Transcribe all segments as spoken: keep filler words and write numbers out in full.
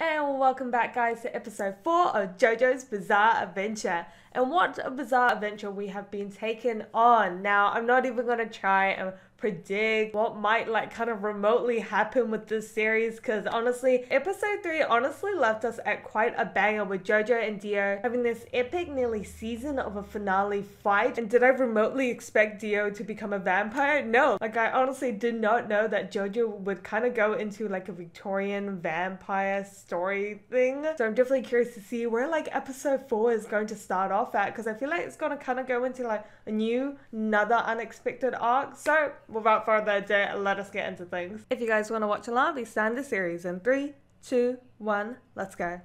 And welcome back, guys, to episode four of JoJo's Bizarre Adventure. And what a bizarre adventure we have been taken on. Now, I'm not even going to try and predict what might like kind of remotely happen with this series, because honestly, episode three honestly left us at quite a banger, with JoJo and Dio having this epic nearly season of a finale fight. And did I remotely expect Dio to become a vampire? No. Like, I honestly did not know that JoJo would kind of go into like a Victorian vampire story thing. So I'm definitely curious to see where like episode four is going to start off at, because I feel like it's going to kind of go into like a new, another unexpected arc. So without further ado, let us get into things. If you guys want to watch along, these standard series in three, two, one, let's go.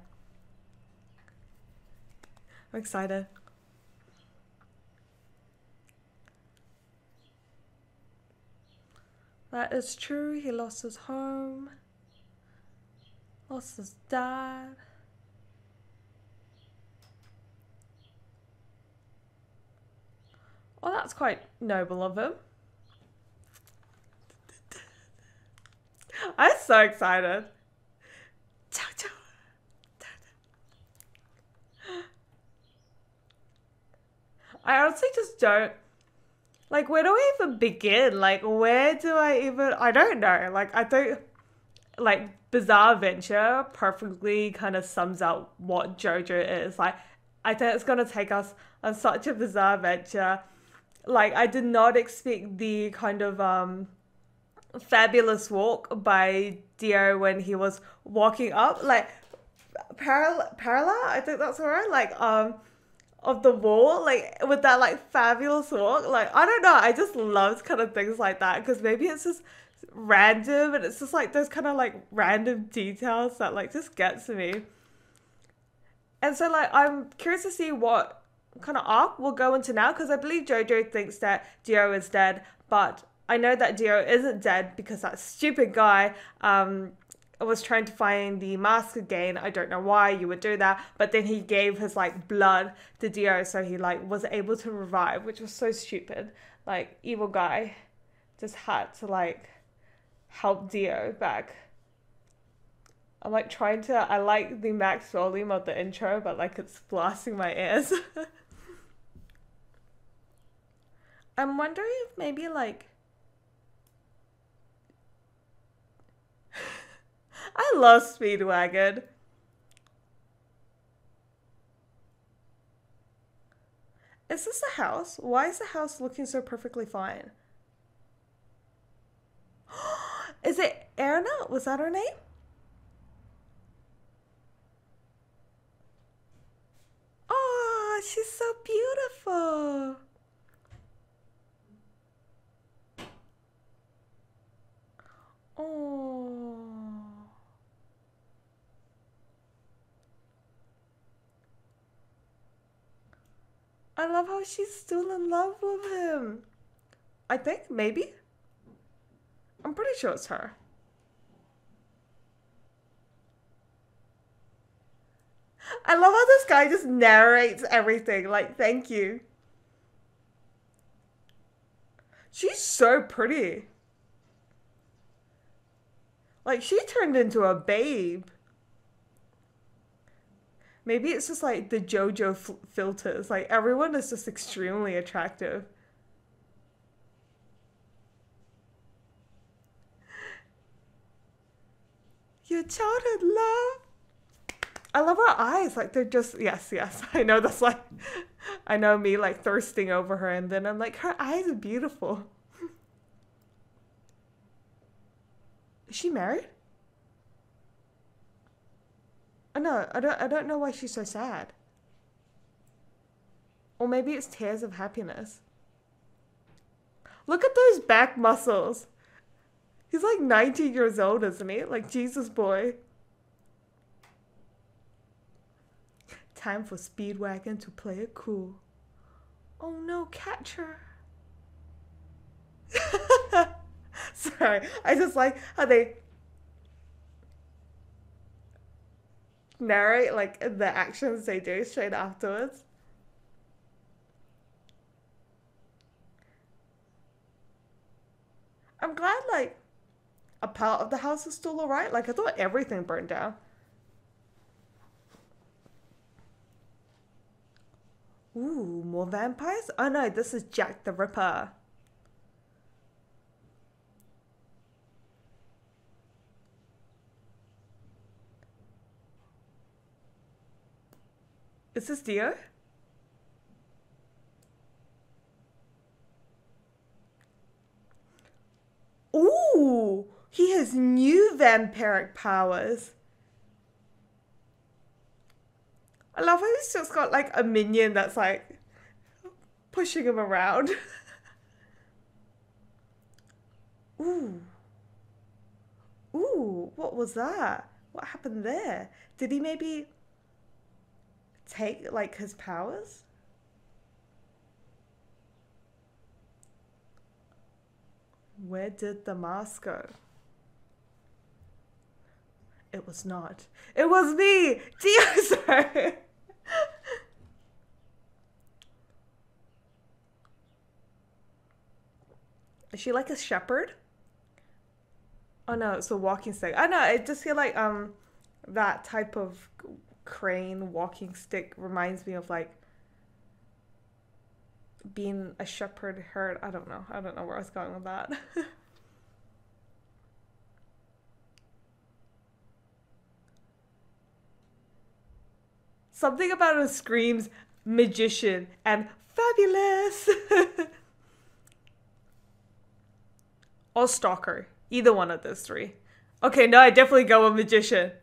I'm excited. That is true. He lost his home, lost his dad. Oh, that's quite noble of him. I'm so excited. I honestly just don't, like, where do I even begin? Like, where do I even, I don't know. Like, I don't, like, Bizarre Adventure perfectly kind of sums up what JoJo is. Like, I think it's going to take us on such a bizarre adventure. Like, I did not expect the kind of, um, fabulous walk by Dio when he was walking up, like, parallel, parallel, I think that's all right, like, um, of the wall, like, with that, like, fabulous walk, like, I don't know, I just loved kind of things like that, because maybe it's just random, and it's just, like, those kind of, like, random details that, like, just gets me. And so, like, I'm curious to see what kind of arc we'll go into now, because I believe JoJo thinks that Dio is dead, but I know that Dio isn't dead, because that stupid guy um, was trying to find the mask again. I don't know why you would do that, but then he gave his, like, blood to Dio, so he, like, was able to revive, which was so stupid. Like, evil guy just had to, like, help Dio back. I'm, like, trying to... I like the max volume of the intro, but, like, it's blasting my ears. I'm wondering if maybe, like... I love Speedwagon. Is this a house? Why is the house looking so perfectly fine? Is it Erina? Was that her name? Oh, she's so beautiful. Oh. I love how she's still in love with him. I think, maybe? I'm pretty sure it's her. I love how this guy just narrates everything. Like, thank you. She's so pretty. Like, she turned into a babe. Maybe it's just, like, the JoJo filters. Like, everyone is just extremely attractive. Your childhood love. I love her eyes. Like, they're just... Yes, yes. I know that's, like... I know me, like, thirsting over her. And then I'm like, her eyes are beautiful. Is she married? I know, I don't, I don't know why she's so sad. Or maybe it's tears of happiness. Look at those back muscles. He's like ninety years old, isn't he? Like, Jesus, boy. Time for Speedwagon to play it cool. Oh no, catch her. Sorry, I just like how they... narrate, like, the actions they do straight afterwards. I'm glad, like, a part of the house is still alright. Like, I thought everything burned down. Ooh, more vampires? Oh no, this is Jack the Ripper. Is this Dio? Ooh, he has new vampiric powers. I love how he's just got like a minion that's like pushing him around. Ooh. Ooh, what was that? What happened there? Did he maybe take like his powers? Where did the mask go? It was not. It was me! Dio! Is she like a shepherd? Oh no, it's a walking stick. I know, I just feel like um that type of crane walking stick reminds me of like being a shepherd herd. I don't know. I don't know where I was going with that. Something about him screams magician and fabulous. Or stalker. Either one of those three. Okay, no, I definitely go with magician.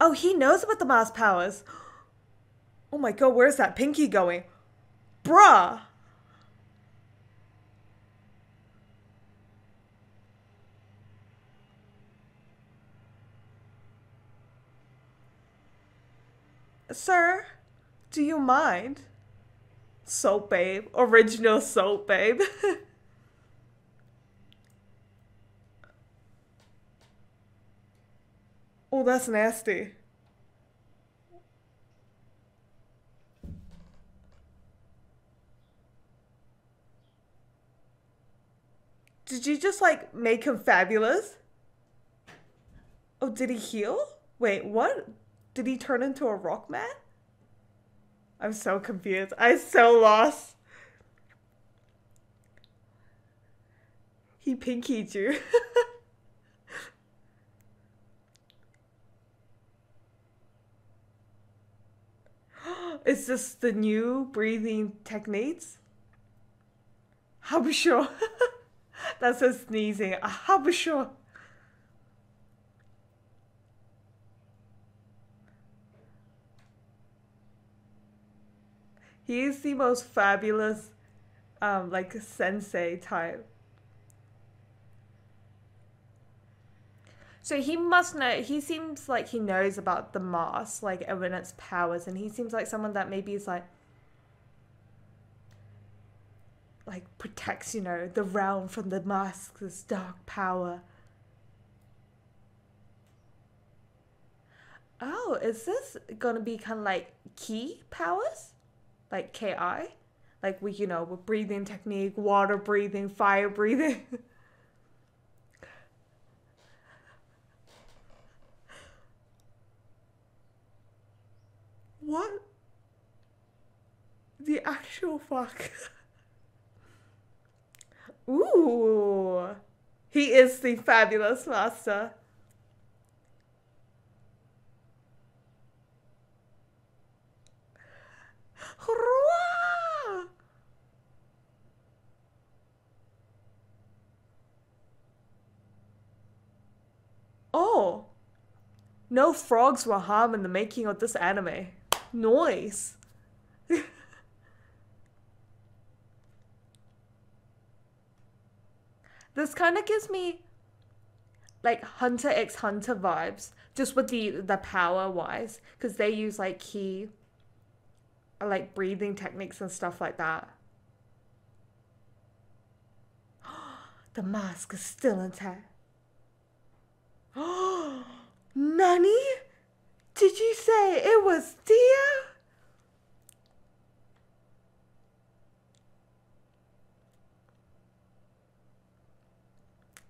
Oh, he knows about the mouse powers. Oh my god, where's that pinky going? Bruh! Sir, do you mind? Soap babe. Original soap babe. Oh, that's nasty. Did you just like make him fabulous? Oh, did he heal? Wait, what? Did he turn into a rock man? I'm so confused. I'm so lost. He pinkied you. Is this the new breathing techniques? Habusho. That's a sneezing. A habusho. He is the most fabulous, um, like, sensei type. So he must know, he seems like he knows about the mask, like, and its powers, and he seems like someone that maybe is, like, like, protects, you know, the realm from the mask's dark power. Oh, is this gonna be kind of, like, ki powers? Like K I, like we, you know, with breathing technique, water breathing, fire breathing. What the actual fuck? Ooh, he is the fabulous master. Oh, no frogs were harmed in the making of this anime. Noise. This kind of gives me like Hunter x Hunter vibes, just with the the power wise, because they use like key, like breathing techniques and stuff like that. The mask is still intact. Oh, Nani? Did you say it was Dio?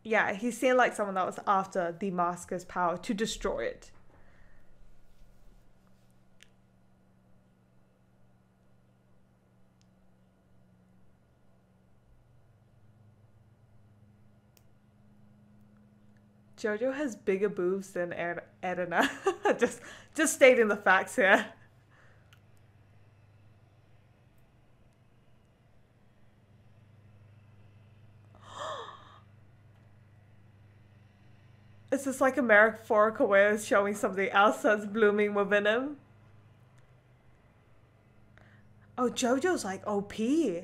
Yeah, he seemed like someone that was after the mask's power to destroy it. JoJo has bigger boobs than Erina. just, just stating the facts here. Is this like a metaphorical way of showing something else that's blooming within him? Oh, JoJo's like O P.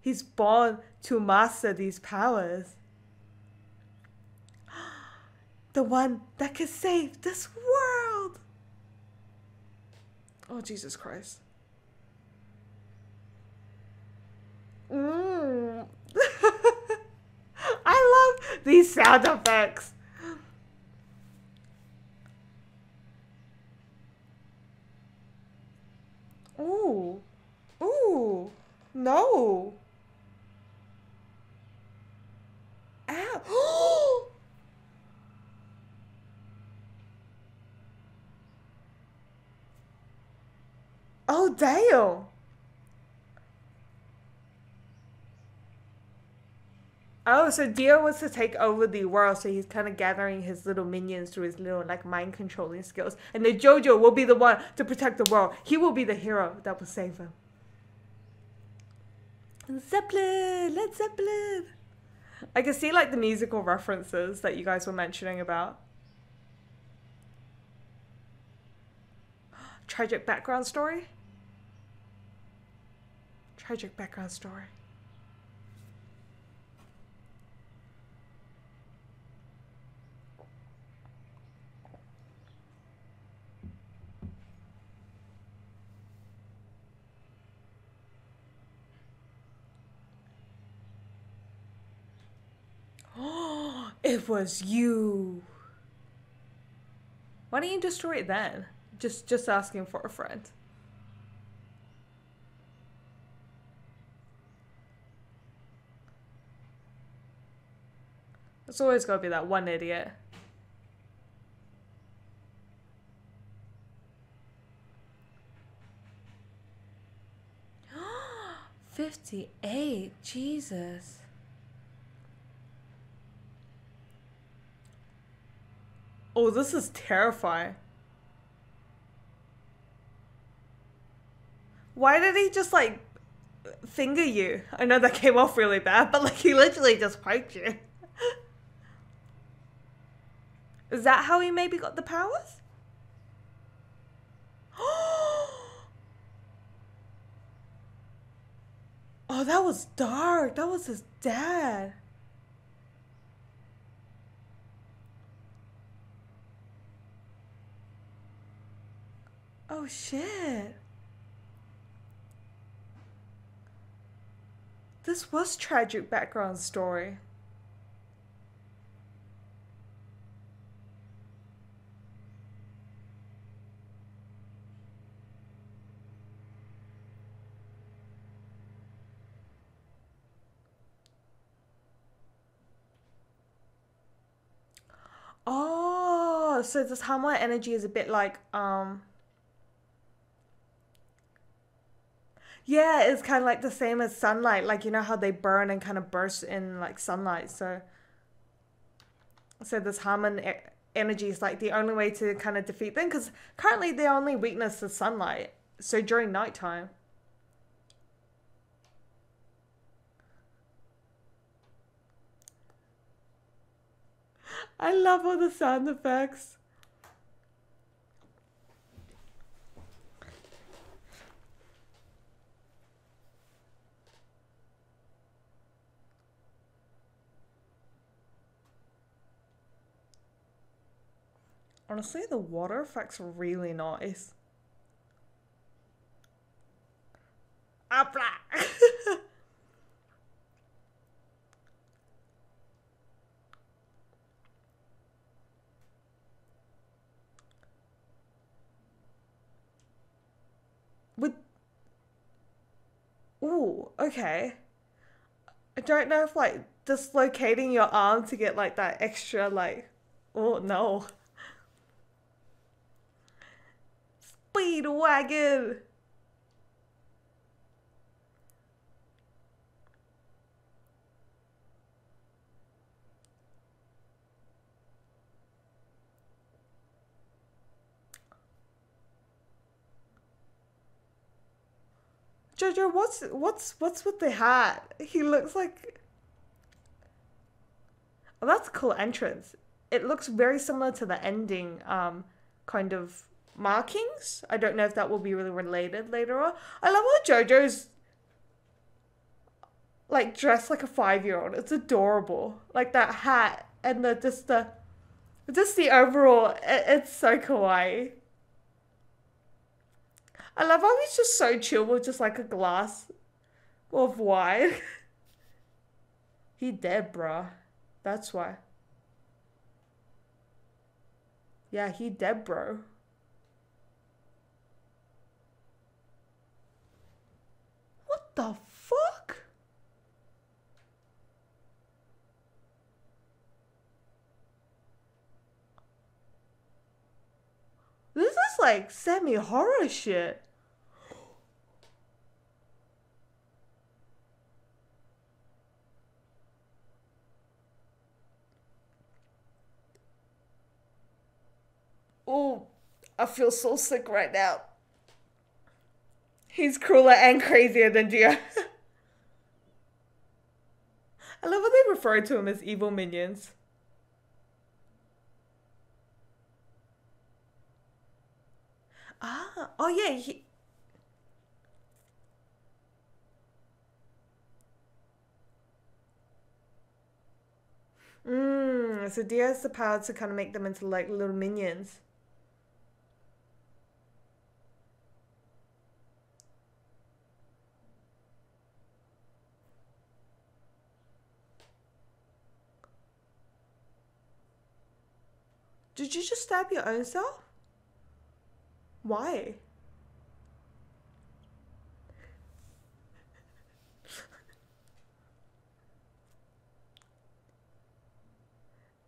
He's born to master these powers. The one that can save this world. Oh, Jesus Christ. Mmm. I love these sound effects. Ooh. Ooh. No. Ow. Oh, damn. Oh, so Dio wants to take over the world, so he's kind of gathering his little minions through his little, like, mind-controlling skills. And then JoJo will be the one to protect the world. He will be the hero that will save him. Zeppelin! Let's Zeppelin! I can see, like, the musical references that you guys were mentioning about. Tragic background story? Tragic background story. It was you. Why don't you destroy it then? Just just asking for a friend. It's always gotta be that one idiot. fifty-eight, Jesus. Oh, this is terrifying. Why did he just, like, finger you? I know that came off really bad, but, like, he literally just poked you. Is that how he maybe got the powers? Oh, that was dark. That was his dad. Oh, shit. This was tragic background story. Oh, so this Hamon energy is a bit like, um... yeah, it's kind of like the same as sunlight. Like, you know how they burn and kind of burst in, like, sunlight. So, so this Hamon e energy is, like, the only way to kind of defeat them. Because currently their only weakness is sunlight. So during nighttime. I love all the sound effects. Honestly, the water effect's really nice. Ah, blah. With ooh, okay. I don't know if, like, dislocating your arm to get, like, that extra, like, oh no. Speedwagon! Jojo, what's what's what's with the hat? He looks like... Oh, that's a cool entrance. It looks very similar to the ending um, kind of markings. I don't know if that will be really related later on. I love how Jojo's like dressed like a five-year-old. It's adorable. Like that hat and the just the just the overall. It, it's so kawaii. I love how he's just so chill with just like a glass of wine. He dead, bruh. That's why. Yeah, he dead, bro. What the fuck? This is like semi-horror shit. Oh, I feel so sick right now. He's crueler and crazier than Dio. I love how they refer to him as evil minions. Ah, oh yeah, he... Mmm, so Dio has the power to kind of make them into like little minions. Did you just stab your own self? Why?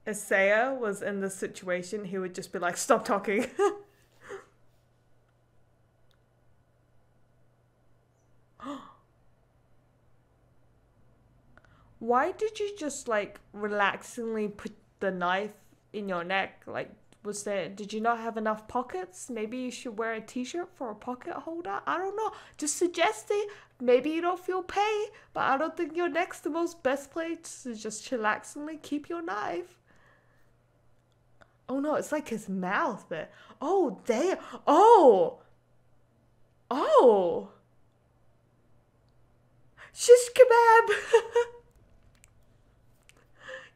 If Saya was in this situation, he would just be like, stop talking. Why did you just like relaxingly put the knife in your neck? Like, was there, did you not have enough pockets? Maybe you should wear a t-shirt for a pocket holder. I don't know, just suggesting. Maybe you don't feel pain, but I don't think your neck's the most best place to just chillaxingly keep your knife. Oh no, it's like his mouth there. Oh damn. Oh, oh, shish kebab.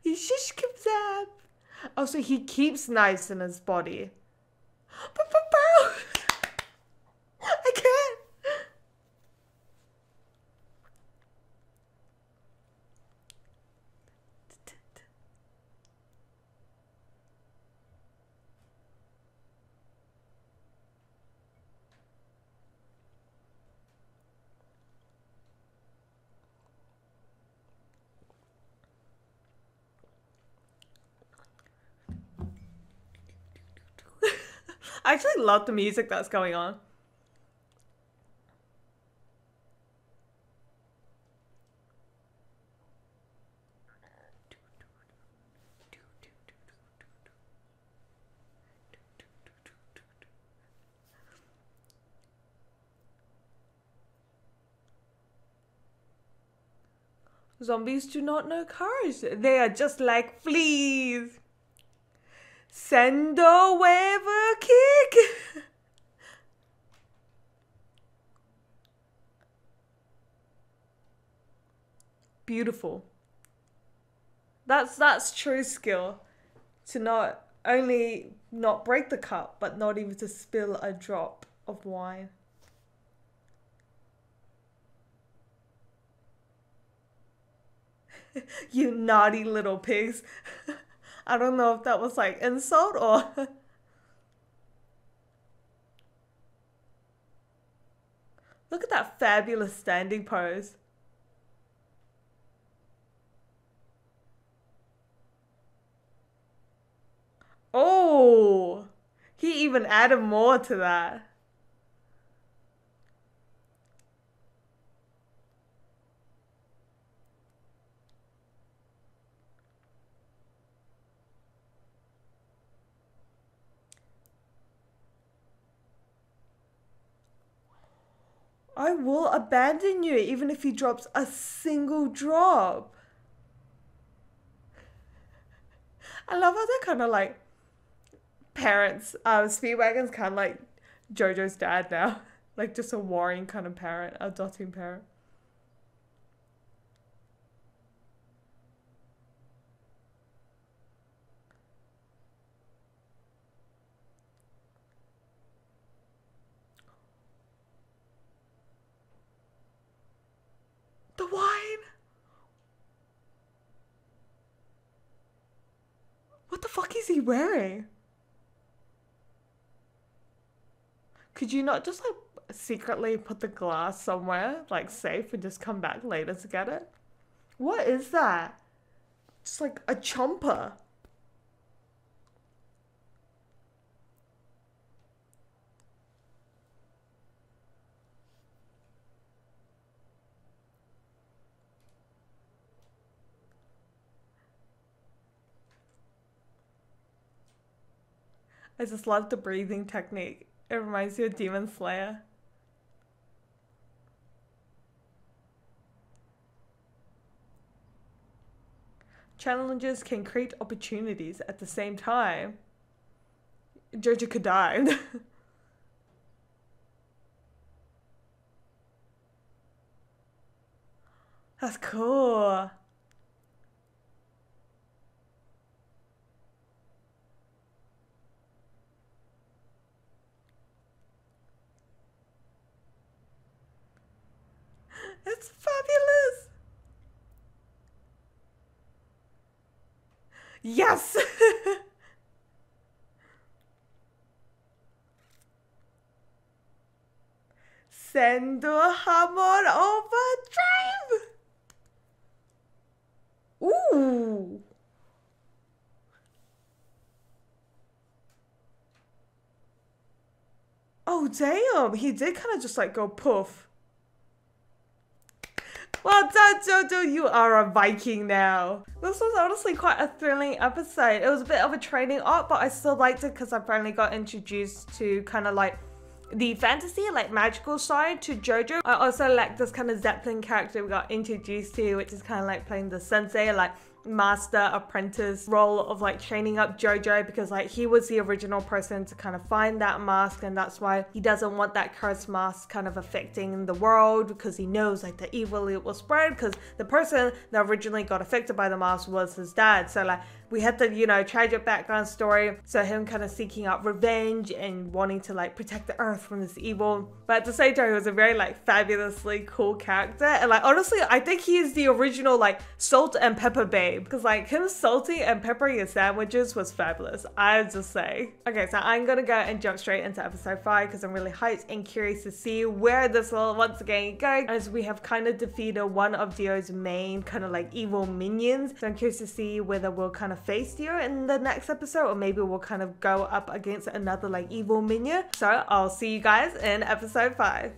He shish kebab. Oh, so he keeps knives in his body. But, but, bro! I can't! I actually love the music that's going on. Zombies do not know courage. They are just like fleas. Sendo wave kick. Beautiful. That's that's true skill, to not only not break the cup, but not even to spill a drop of wine. You naughty little pigs. I don't know if that was like insult or... Look at that fabulous standing pose. Oh, he even added more to that. I will abandon you even if he drops a single drop. I love how they're kind of like parents. Um, Speedwagon's kind of like JoJo's dad now. Like just a warring kind of parent, a doting parent. What the fuck is he wearing? Could you not just like secretly put the glass somewhere like safe and just come back later to get it? What is that? Just like a chomper. I just love the breathing technique. It reminds me of Demon Slayer. Challenges can create opportunities at the same time. JoJo could die. That's cool. It's fabulous. Yes. Send the Hamon overdrive. Ooh. Oh damn, he did kind of just like go poof. Well done, JoJo, you are a Viking now. This was honestly quite a thrilling episode. It was a bit of a training up, but I still liked it because I finally got introduced to kind of like the fantasy, like magical side to JoJo. I also like this kind of Zeppelin character we got introduced to, which is kind of like playing the sensei, like master apprentice role of like training up JoJo, because like he was the original person to kind of find that mask, and that's why he doesn't want that cursed mask kind of affecting the world, because he knows like the evil it will spread, because the person that originally got affected by the mask was his dad. So like we had the, you know, tragic background story, so him kind of seeking out revenge and wanting to like protect the earth from this evil. But at the same time, he was a very like fabulously cool character, and like honestly I think he is the original like salt and pepper babe, because like him salty and peppering his sandwiches was fabulous, I just say. Okay, so I'm gonna go and jump straight into episode five because I'm really hyped and curious to see where this will once again go, as we have kind of defeated one of Dio's main kind of like evil minions. So I'm curious to see whether we'll kind of face Dio in the next episode, or maybe we'll kind of go up against another like evil minion. So I'll see you guys in episode five.